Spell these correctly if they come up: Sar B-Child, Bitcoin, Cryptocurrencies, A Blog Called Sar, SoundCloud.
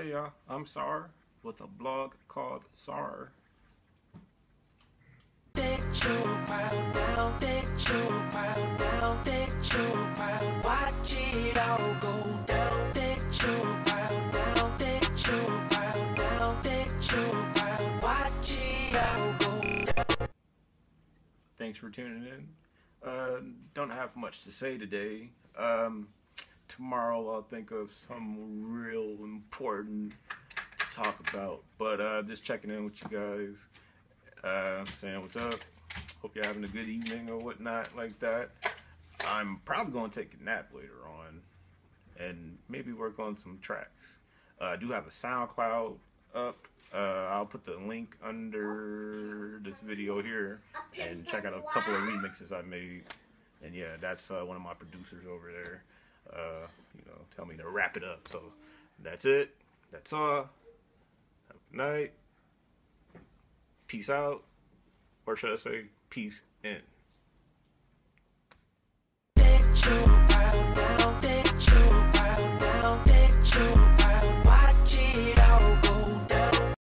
Hey y'all, I'm Sar with a blog called Sar. Watch it all go down. Thanks for tuning in. Don't have much to say today. Tomorrow I'll think of something real important to talk about. But just checking in with you guys, saying what's up. Hope you're having a good evening or whatnot like that. I'm probably going to take a nap later on and maybe work on some tracks. I do have a SoundCloud up. I'll put the link under this video here and check out a couple of remixes I made. And yeah, that's one of my producers over there. You know, tell me to wrap it up. So that's it. That's all. Have a good night. Peace out. Or should I say peace in?